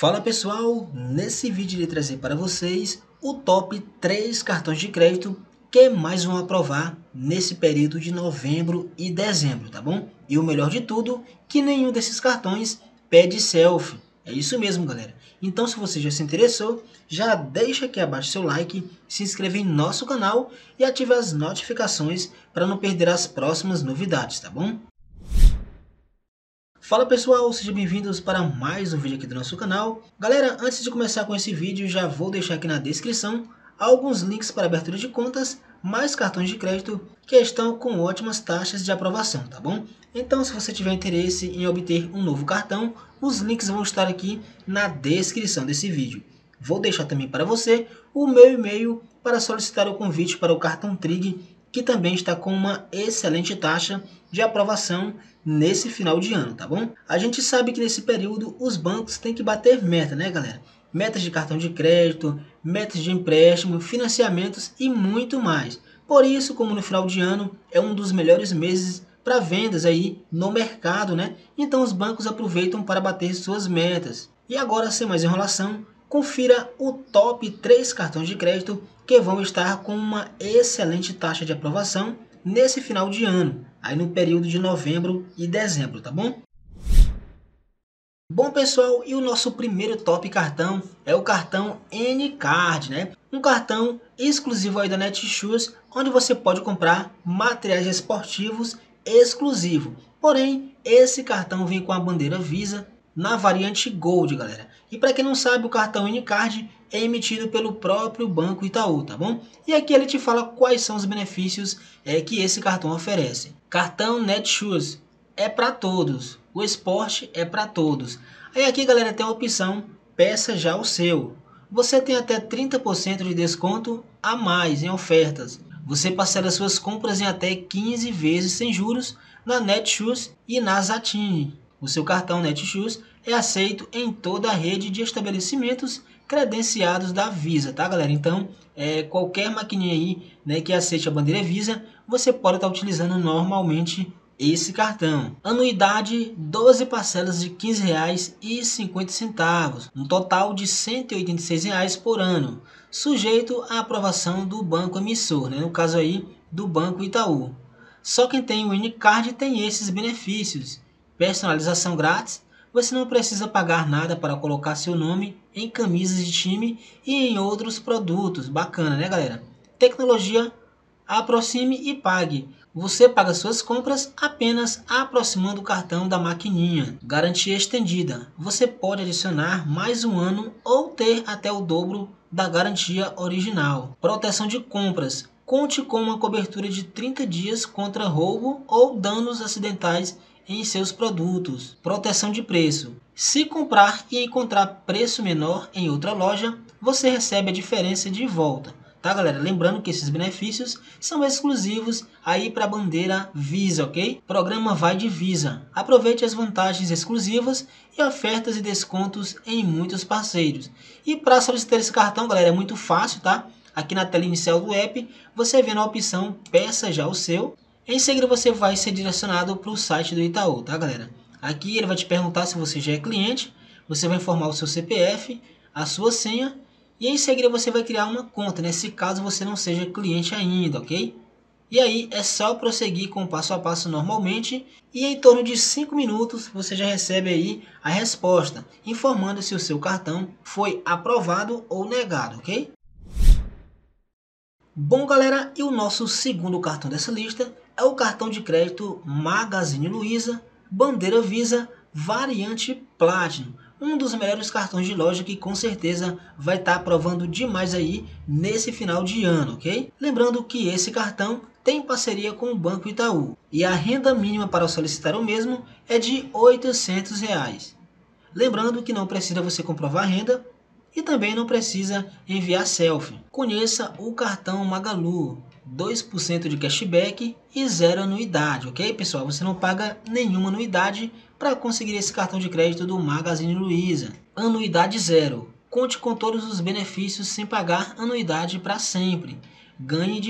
Fala pessoal, nesse vídeo irei trazer para vocês o top 3 cartões de crédito que mais vão aprovar nesse período de novembro e dezembro, tá bom? E o melhor de tudo, que nenhum desses cartões pede selfie, é isso mesmo galera. Então se você já se interessou, já deixa aqui abaixo seu like, se inscreve em nosso canal e ative as notificações para não perder as próximas novidades, tá bom? Fala pessoal, sejam bem-vindos para mais um vídeo aqui do nosso canal. Galera, antes de começar com esse vídeo, já vou deixar aqui na descrição alguns links para abertura de contas, mais cartões de crédito que estão com ótimas taxas de aprovação, tá bom? Então se você tiver interesse em obter um novo cartão, os links vão estar aqui na descrição desse vídeo. Vou deixar também para você o meu e-mail para solicitar o convite para o cartão Trig, que também está com uma excelente taxa de aprovação nesse final de ano, tá bom? A gente sabe que nesse período os bancos têm que bater meta, né galera? Metas de cartão de crédito, metas de empréstimo, financiamentos e muito mais. Por isso, como no final de ano é um dos melhores meses para vendas aí no mercado, né? Então os bancos aproveitam para bater suas metas. E agora, sem mais enrolação, confira o top 3 cartões de crédito que vão estar com uma excelente taxa de aprovação nesse final de ano, aí no período de novembro e dezembro, tá bom? Bom pessoal, e o nosso primeiro top cartão é o cartão N-Card, né? Um cartão exclusivo aí da Netshoes, onde você pode comprar materiais esportivos exclusivo. Porém, esse cartão vem com a bandeira Visa na variante Gold, galera. E para quem não sabe, o cartão N-Card é emitido pelo próprio Banco Itaú, tá bom? E aqui ele te fala quais são os benefícios que esse cartão oferece. Cartão Netshoes é para todos, o esporte é para todos. Aí aqui, galera, tem a opção peça já o seu. Você tem até 30% de desconto a mais em ofertas. Você parcela suas compras em até 15 vezes sem juros na Netshoes e na Zatine. O seu cartão Netshoes é aceito em toda a rede de estabelecimentos credenciados da Visa, tá galera? Então, qualquer maquininha aí, né, que aceite a bandeira Visa, você pode estar utilizando normalmente esse cartão. Anuidade, 12 parcelas de R$ 15,50, um total de R$ 186,00 por ano, sujeito à aprovação do banco emissor, né, no caso aí do Banco Itaú. Só quem tem o Unicard tem esses benefícios. Personalização grátis, você não precisa pagar nada para colocar seu nome em camisas de time e em outros produtos. Bacana, né galera? Tecnologia, aproxime e pague. Você paga suas compras apenas aproximando o cartão da maquininha. Garantia estendida, você pode adicionar mais um ano ou ter até o dobro da garantia original. Proteção de compras, conte com uma cobertura de 30 dias contra roubo ou danos acidentais em seus produtos. Proteção de preço, se comprar e encontrar preço menor em outra loja, você recebe a diferença de volta, tá galera? Lembrando que esses benefícios são exclusivos aí para a bandeira Visa, ok? Programa Vai de Visa, aproveite as vantagens exclusivas e ofertas e descontos em muitos parceiros. E para solicitar esse cartão, galera, é muito fácil, tá? Aqui na tela inicial do app, você vê na opção peça já o seu. Em seguida você vai ser direcionado para o site do Itaú, tá galera? Aqui ele vai te perguntar se você já é cliente, você vai informar o seu CPF, a sua senha e em seguida você vai criar uma conta, né? Se caso você não seja cliente ainda, ok? E aí é só prosseguir com o passo a passo normalmente e em torno de 5 minutos você já recebe aí a resposta, informando se o seu cartão foi aprovado ou negado, ok? Bom galera, e o nosso segundo cartão dessa lista é o cartão de crédito Magazine Luiza, bandeira Visa, variante Platinum. Um dos melhores cartões de loja que com certeza vai estar aprovando demais aí nesse final de ano, ok? Lembrando que esse cartão tem parceria com o Banco Itaú e a renda mínima para solicitar o mesmo é de R$ 800,00. Lembrando que não precisa você comprovar renda e também não precisa enviar selfie. Conheça o cartão Magalu. 2% de cashback e zero anuidade, ok pessoal? Você não paga nenhuma anuidade para conseguir esse cartão de crédito do Magazine Luiza. Anuidade zero, conte com todos os benefícios sem pagar anuidade para sempre. Ganhe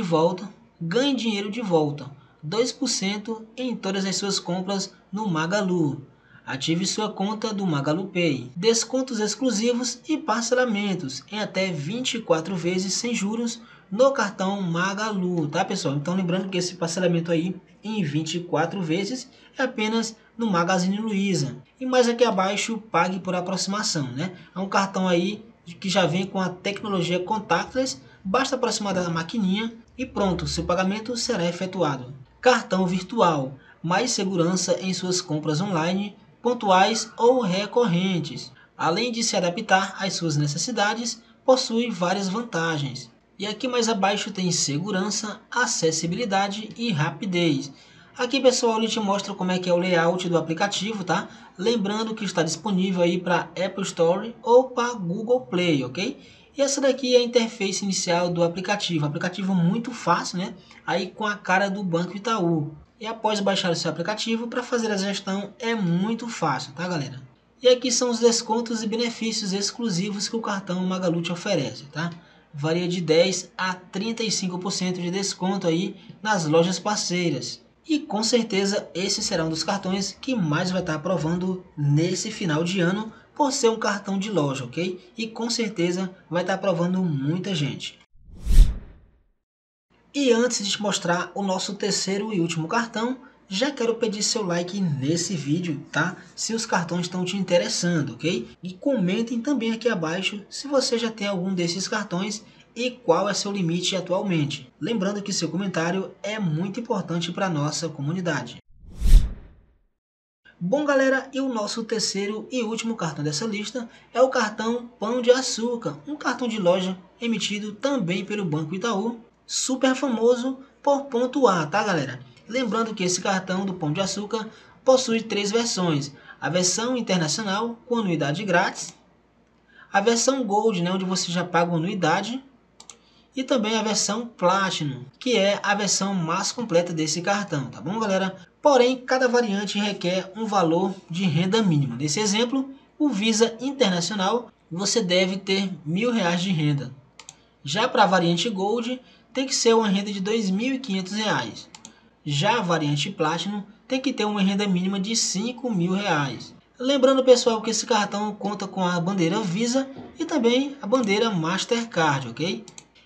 dinheiro de volta, 2% em todas as suas compras no Magalu. Ative sua conta do Magalu Pay. Descontos exclusivos e parcelamentos em até 24 vezes sem juros no cartão Magalu, tá pessoal? Então lembrando que esse parcelamento aí em 24 vezes é apenas no Magazine Luiza. E mais aqui abaixo, pague por aproximação, né? É um cartão aí que já vem com a tecnologia contactless, basta aproximar da maquininha e pronto, seu pagamento será efetuado. Cartão virtual, mais segurança em suas compras online, pontuais ou recorrentes. Além de se adaptar às suas necessidades, possui várias vantagens. E aqui mais abaixo tem segurança, acessibilidade e rapidez. Aqui pessoal, ele te mostra como é que é o layout do aplicativo, tá? Lembrando que está disponível aí para Apple Store ou para Google Play, ok? E essa daqui é a interface inicial do aplicativo. Aplicativo muito fácil, né? Aí com a cara do Banco Itaú. E após baixar o seu aplicativo, para fazer a gestão é muito fácil, tá galera? E aqui são os descontos e benefícios exclusivos que o cartão Magalu te oferece, tá? Varia de 10% a 35% de desconto aí nas lojas parceiras. E com certeza esse será um dos cartões que mais vai estar aprovando nesse final de ano, por ser um cartão de loja, ok? E com certeza vai estar aprovando muita gente. E antes de te mostrar o nosso terceiro e último cartão, já quero pedir seu like nesse vídeo, tá? Se os cartões estão te interessando, ok? E comentem também aqui abaixo se você já tem algum desses cartões e qual é seu limite atualmente. Lembrando que seu comentário é muito importante para a nossa comunidade. Bom galera, e o nosso terceiro e último cartão dessa lista é o cartão Pão de Açúcar, um cartão de loja emitido também pelo Banco Itaú, super famoso por pontuar, tá galera? Lembrando que esse cartão do Pão de Açúcar possui três versões: a versão internacional com anuidade grátis, a versão Gold, né, onde você já paga uma anuidade, e também a versão Platinum, que é a versão mais completa desse cartão, tá bom galera? Porém, cada variante requer um valor de renda mínima. Nesse exemplo, o Visa Internacional, você deve ter R$1.000 de renda. Já para a variante Gold, tem que ser uma renda de R$2.500. Já a variante Platinum tem que ter uma renda mínima de R$5.000. Lembrando pessoal que esse cartão conta com a bandeira Visa e também a bandeira Mastercard, ok?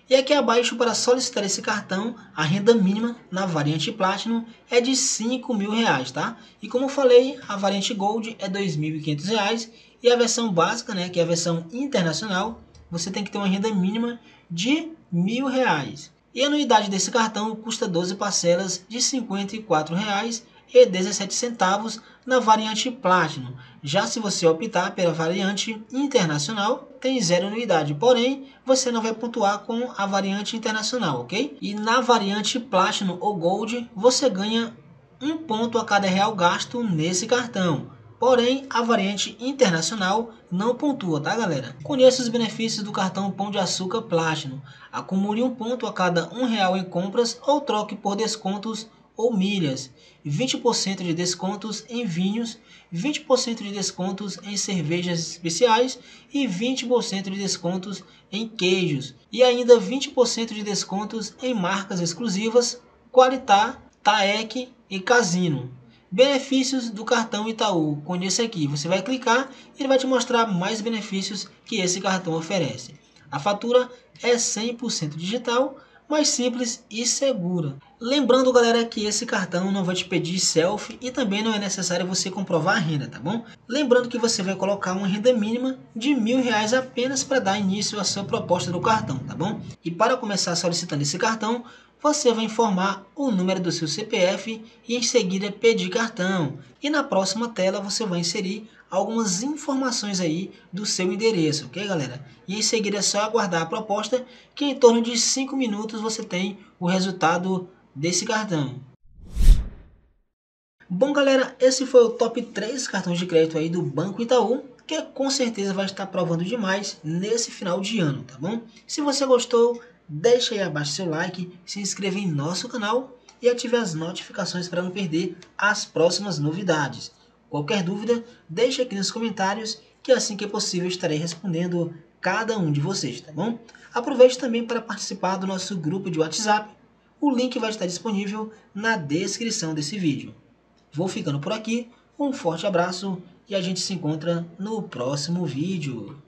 E aqui abaixo, para solicitar esse cartão, a renda mínima na variante Platinum é de R$5.000, tá? E como eu falei, a variante Gold é R$2.500 e a versão básica, né, que é a versão internacional, você tem que ter uma renda mínima de R$1.000. E a anuidade desse cartão custa 12 parcelas de R$54,17 na variante Platinum. Já se você optar pela variante internacional, tem zero anuidade, porém você não vai pontuar com a variante internacional, ok? E na variante Platinum ou Gold, você ganha um ponto a cada real gasto nesse cartão. Porém, a variante internacional não pontua, tá galera? Conheça os benefícios do cartão Pão de Açúcar Platinum. Acumule um ponto a cada R$1 em compras ou troque por descontos ou milhas. 20% de descontos em vinhos, 20% de descontos em cervejas especiais e 20% de descontos em queijos. E ainda 20% de descontos em marcas exclusivas, Qualitá, Taeq e Casino. Benefícios do cartão Itaú, conheça aqui, você vai clicar e ele vai te mostrar mais benefícios que esse cartão oferece. A fatura é 100% digital, mais simples e segura. Lembrando galera que esse cartão não vai te pedir selfie e também não é necessário você comprovar a renda, tá bom? Lembrando que você vai colocar uma renda mínima de R$1.000 apenas para dar início à sua proposta do cartão, tá bom? E para começar solicitando esse cartão, você vai informar o número do seu CPF e em seguida pedir cartão. E na próxima tela você vai inserir algumas informações aí do seu endereço, ok galera? E em seguida é só aguardar a proposta, que em torno de 5 minutos você tem o resultado desse cartão. Bom galera, esse foi o top 3 cartões de crédito aí do Banco Itaú, que com certeza vai estar aprovando demais nesse final de ano, tá bom? Se você gostou, deixa aí abaixo seu like, se inscreva em nosso canal e ative as notificações para não perder as próximas novidades. Qualquer dúvida, deixa aqui nos comentários que assim que é possível estarei respondendo cada um de vocês, tá bom? Aproveite também para participar do nosso grupo de WhatsApp, o link vai estar disponível na descrição desse vídeo. Vou ficando por aqui, um forte abraço e a gente se encontra no próximo vídeo.